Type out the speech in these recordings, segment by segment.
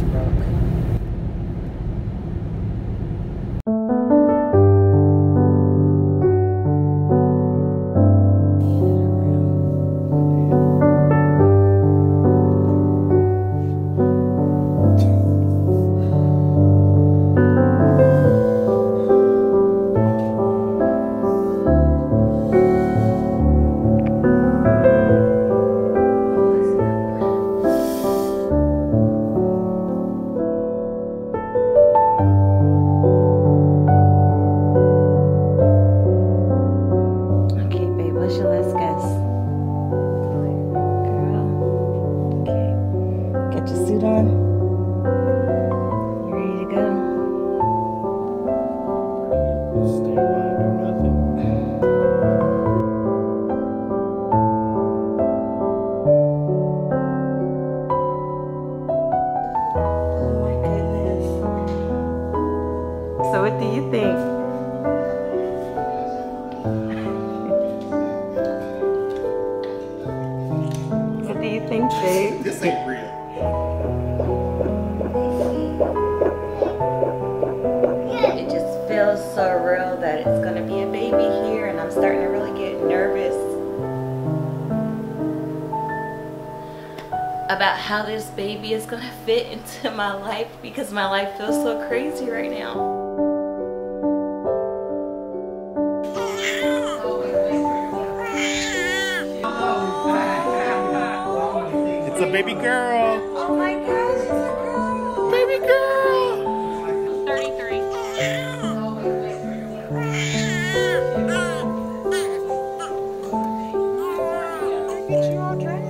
just broke. So what do you think? What do you think, babe? This ain't real. It just feels so real that it's going to be a baby here, and I'm starting to really get nervous about how this baby is going to fit into my life, because my life feels so crazy right now. Baby girl. Oh my gosh, it's a girl. Baby girl. 33. Look at you all dressed.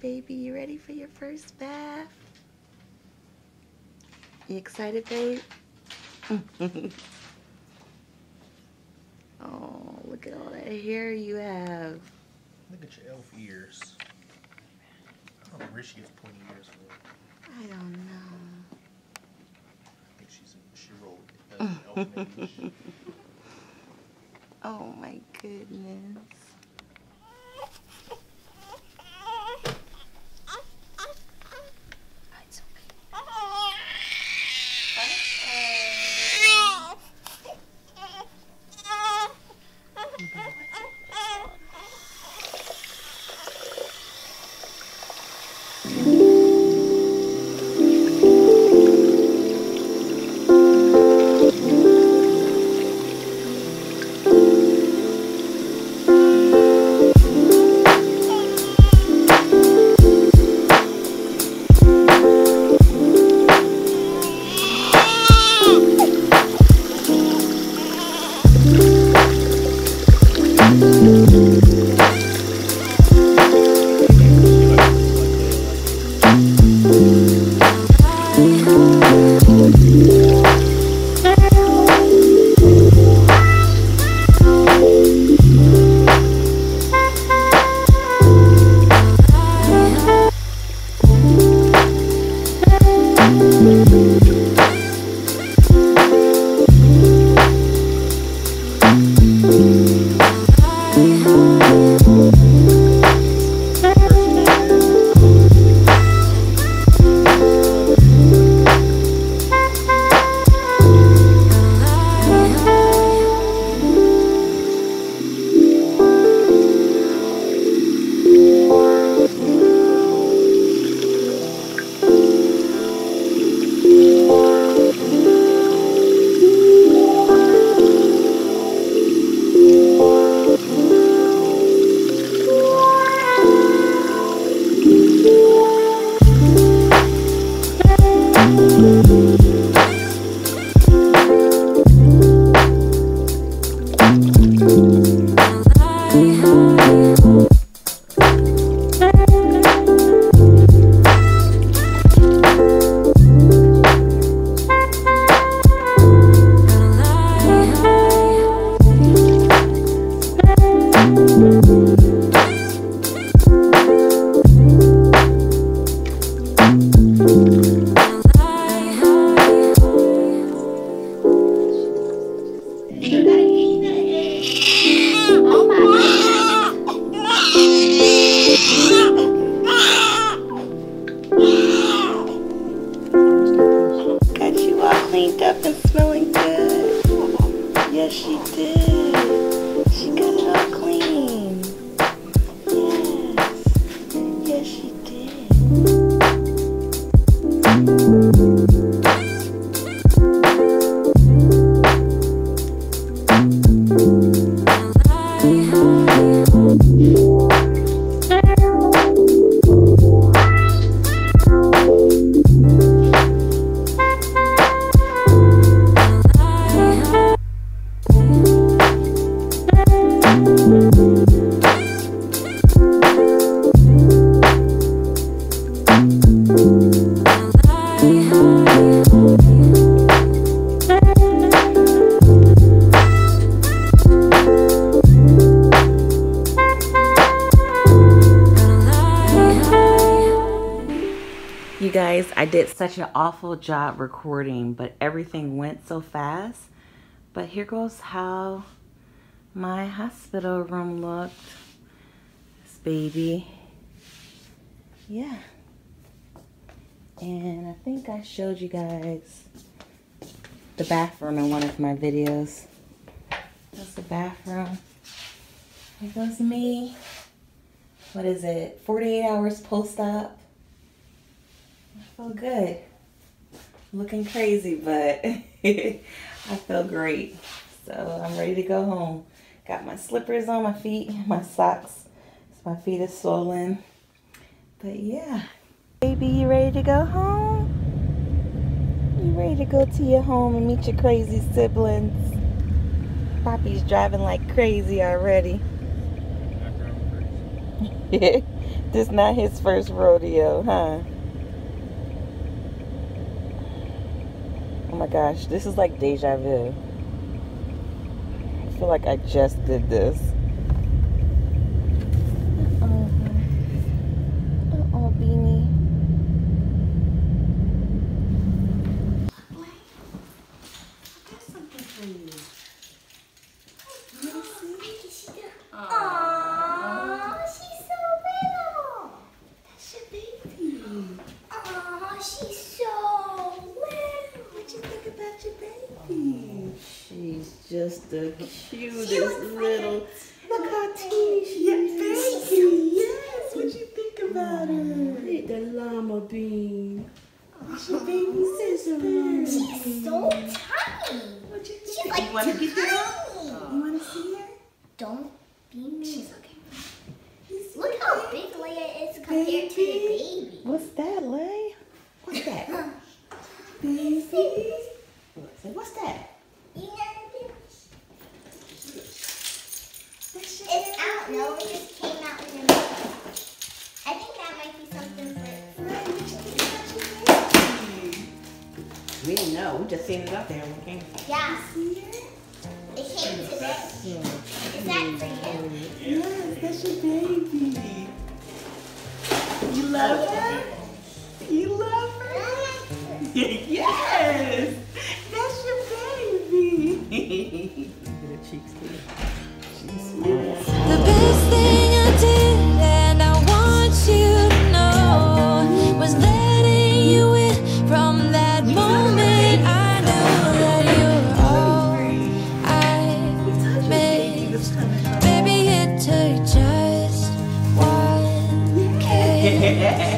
Baby, you ready for your first bath? You excited, babe? Oh, look at all that hair you have. Look at your elf ears. I don't know if Richie gets pointy ears for. I don't know. I think she rolled elf ears. Oh my goodness. You guys, I did such an awful job recording, but everything went so fast. But here goes how my hospital room looked. This baby. Yeah. And I think I showed you guys the bathroom in one of my videos. That's the bathroom. Here goes me. What is it? 48 hours post-op. I feel good. Looking crazy, but I feel great. So I'm ready to go home. Got my slippers on my feet, my socks. So my feet are swollen. But yeah. Baby, you ready to go home? You ready to go to your home and meet your crazy siblings? Poppy's driving like crazy already. This is not his first rodeo, huh? Oh my gosh, this is like deja vu. I feel like I just did this. Uh-oh. Uh-oh, Beanie. Blaine, I got something for you. Just the cutest little. Look how teeny she is. Thank you. Yes. What you think about her? Look at the llama bean. She's a baby sister. She's so tiny. What you think? She's like you want to get her? You want to see her? Don't be mean. She's okay. She's look so how big Leia is compared to the baby. What's that, Leia? What's that? Baby. What's that? It's out. No, it just came out in the mail. I think that might be something for it. We didn't know. We just seen it up there when we came. Yeah. It came today. Is that for you? Yes, that's your baby. You love her? You love her? Yes! That's your baby. Look at her cheeks too. The best thing I did, and I want you to know, was letting you in from that moment. I know that you're all I made. Baby, it took just 1 kiss.